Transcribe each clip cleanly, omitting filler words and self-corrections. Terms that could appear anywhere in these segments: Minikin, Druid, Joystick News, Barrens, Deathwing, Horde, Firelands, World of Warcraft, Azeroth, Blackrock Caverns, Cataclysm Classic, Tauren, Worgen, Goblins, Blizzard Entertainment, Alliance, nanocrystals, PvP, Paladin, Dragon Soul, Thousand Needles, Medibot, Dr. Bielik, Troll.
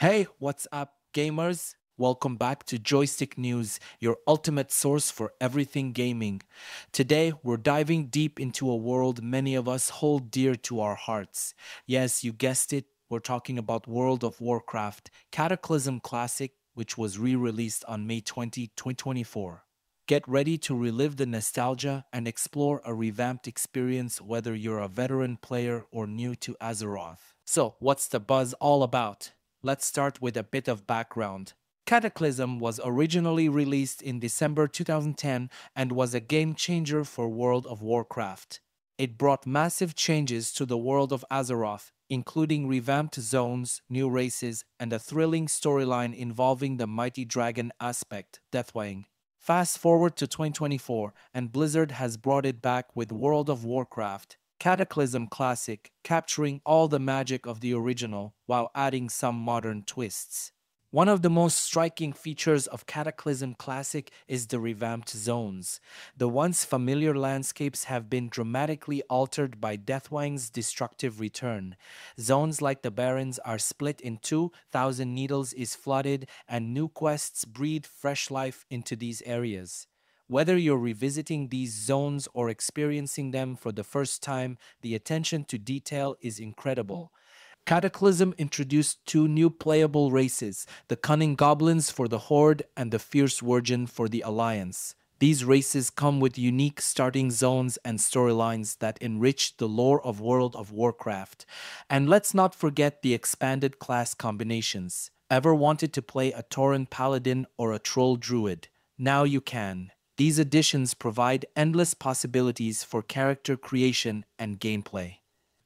Hey, what's up, gamers? Welcome back to Joystick News, your ultimate source for everything gaming. Today, we're diving deep into a world many of us hold dear to our hearts. Yes, you guessed it, we're talking about World of Warcraft, Cataclysm Classic, which was re-released on May 20, 2024. Get ready to relive the nostalgia and explore a revamped experience whether you're a veteran player or new to Azeroth. So, what's the buzz all about? Let's start with a bit of background. Cataclysm was originally released in December 2010 and was a game changer for World of Warcraft. It brought massive changes to the world of Azeroth, including revamped zones, new races, and a thrilling storyline involving the mighty dragon aspect, Deathwing. Fast forward to 2024, and Blizzard has brought it back with World of Warcraft, Cataclysm Classic, capturing all the magic of the original while adding some modern twists. One of the most striking features of Cataclysm Classic is the revamped zones. The once familiar landscapes have been dramatically altered by Deathwing's destructive return. Zones like the Barrens are split in two, Thousand Needles is flooded, and new quests breathe fresh life into these areas. Whether you're revisiting these zones or experiencing them for the first time, the attention to detail is incredible. Cataclysm introduced two new playable races, the cunning Goblins for the Horde and the fierce Worgen for the Alliance. These races come with unique starting zones and storylines that enrich the lore of World of Warcraft. And let's not forget the expanded class combinations. Ever wanted to play a Tauren Paladin or a Troll Druid? Now you can. These additions provide endless possibilities for character creation and gameplay.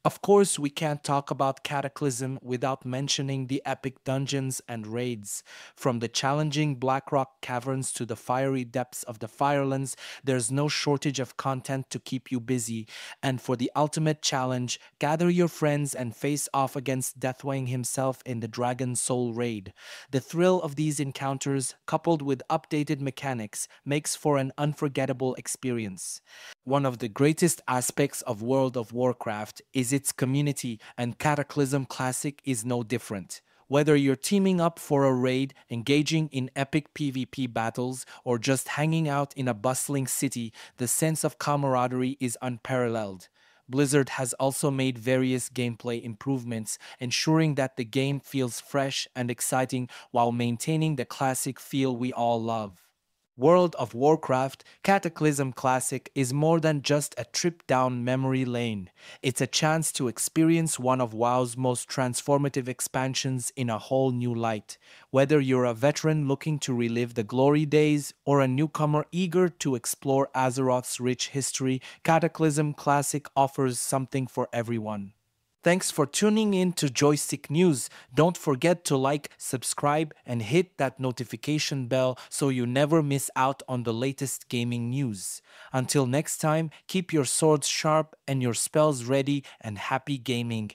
Of course, we can't talk about Cataclysm without mentioning the epic dungeons and raids. From the challenging Blackrock Caverns to the fiery depths of the Firelands, there's no shortage of content to keep you busy. And for the ultimate challenge, gather your friends and face off against Deathwing himself in the Dragon Soul raid. The thrill of these encounters, coupled with updated mechanics, makes for an unforgettable experience. One of the greatest aspects of World of Warcraft is its community, and Cataclysm Classic is no different. Whether you're teaming up for a raid, engaging in epic PvP battles, or just hanging out in a bustling city, the sense of camaraderie is unparalleled. Blizzard has also made various gameplay improvements, ensuring that the game feels fresh and exciting while maintaining the classic feel we all love. World of Warcraft Cataclysm Classic is more than just a trip down memory lane. It's a chance to experience one of WoW's most transformative expansions in a whole new light. Whether you're a veteran looking to relive the glory days or a newcomer eager to explore Azeroth's rich history, Cataclysm Classic offers something for everyone. Thanks for tuning in to Joystick News. Don't forget to like, subscribe, and hit that notification bell so you never miss out on the latest gaming news. Until next time, keep your swords sharp and your spells ready, and happy gaming.